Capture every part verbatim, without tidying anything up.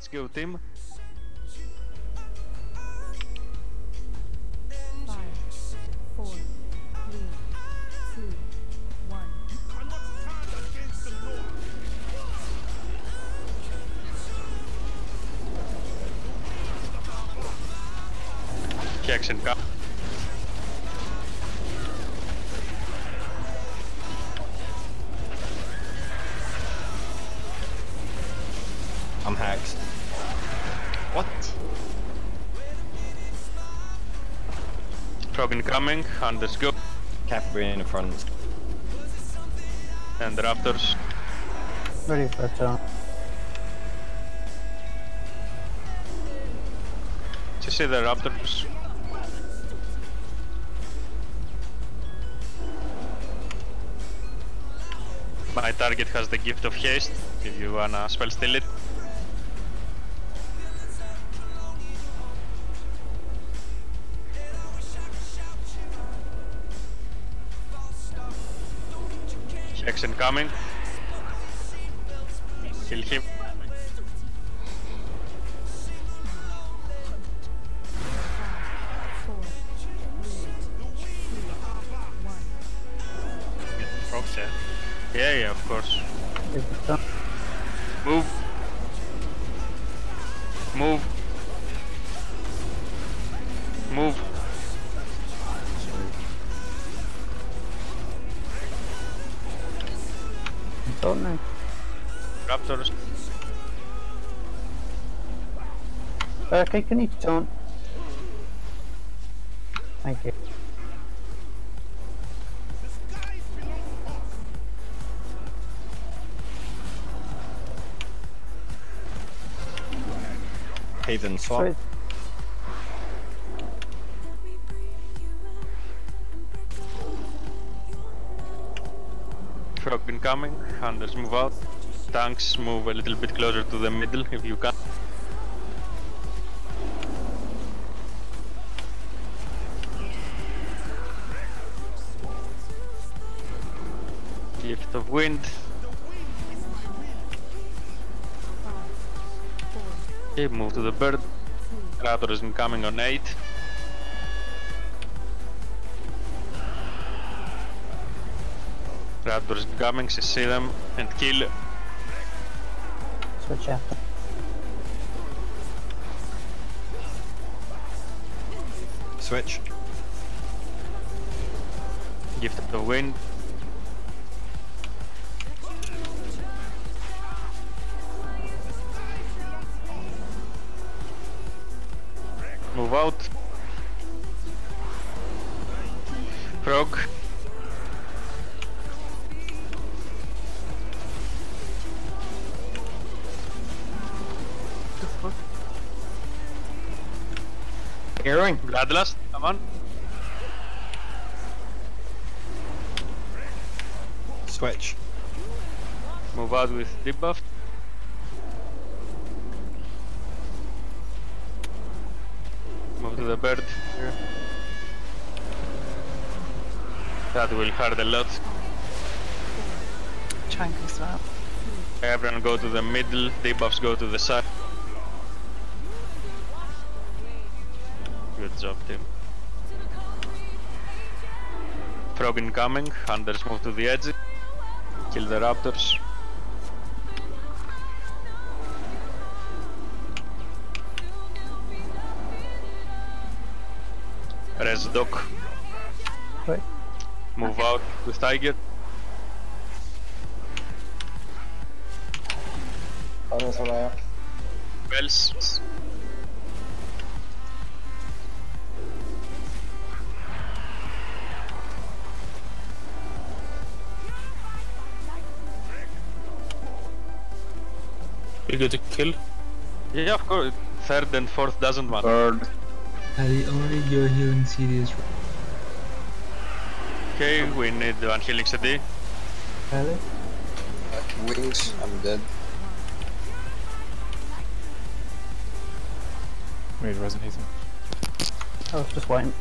Let's go, team. Jackson, come. I'm hacked. What? Robin coming, Anders go. Capri in front. And the Raptors. Very far down. Just see the Raptors. My target has the gift of haste, if you wanna spell steal it. Hex incoming. Kill him. Okay. Yeah, yeah, of course. Move. Move. Move. Don't know. Raptors. Okay, can you taunt? Thank you. Haven swap. Frog incoming, hunters move out. Tanks move a little bit closer to the middle if you can. Gift of wind. Okay, move to the bird. Raptor is incoming on eight. Raptor is incoming, she see them and kill. Switch out. Switch. Gift of the wind. Move out. Frog. Heroing. Bloodlust, come on. Switch. Move out with debuff. Move to the bird. Yeah. That will hurt a lot. Chunk as well. Everyone go to the middle, debuffs go to the side. Good job, team. Frog incoming, hunters move to the edge. Kill the raptors. Res Doc. Wait. Move okay. out with Tiger. Bells. You get a kill? Yeah, of course. Third and fourth doesn't matter. Third. I already you're healing serious. Okay, we need one healing C D. Hello? Wings, I'm dead. Wait, wasn't Hazen. I was just waiting.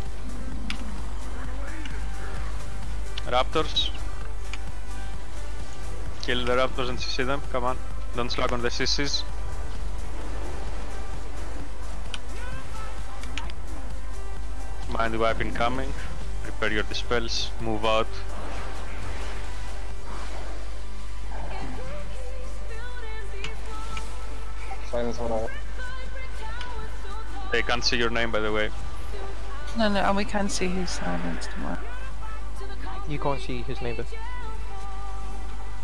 Raptors. Kill the raptors and C C them, come on. Don't slug on the C Cs. Find the weapon coming, repair your dispels, move out. Silence on all. They can't see your name, by the way. No, no, and we can see who's silenced and what. You can't see his neighbor.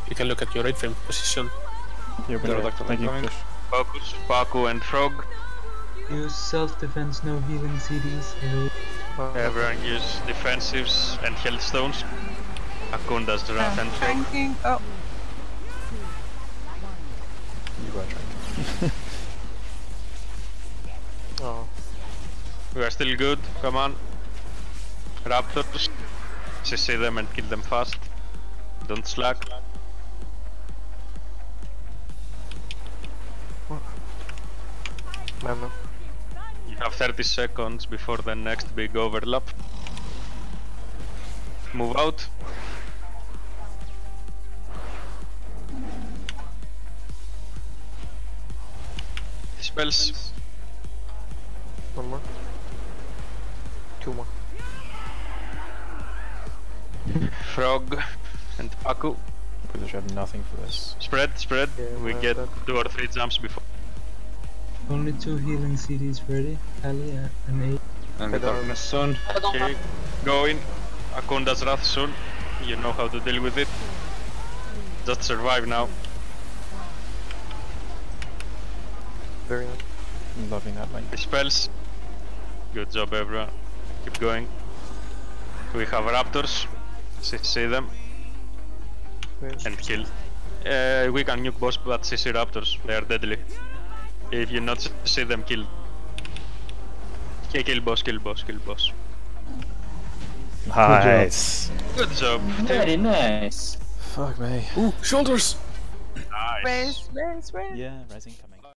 You can look at your right frame position. You're better. Thank you. Focus, Paku and Frog. Use self-defense, no healing C Ds. No. Everyone use defensives and healthstones. Akun does the round and tanking. Oh. You are tanking. Oh. We are still good. Come on. Raptors. C C them and kill them fast. Don't slack. Memo. You have thirty seconds before the next big overlap. Move out. Spells. One more. Two more. Frog and Paku. We have nothing for this. Spread, spread. Yeah, we get that. two or three jumps before. Only two healing C Ds ready, Ali and A. And the darkness soon. Okay, go in. Akonda's wrath soon. You know how to deal with it. Just survive now. Very nice. I'm loving that line. Dispels. Good job, everyone. Keep going. We have raptors. C C them. Wait. And kill. Uh, we can nuke boss, but C C raptors. They are deadly. If you not see them, kill. Okay, kill boss, kill boss, kill boss. Nice. Good job. Good job. Very nice. Fuck me. Ooh, shoulders. Nice. Raise, raise, raise. Yeah, rising coming.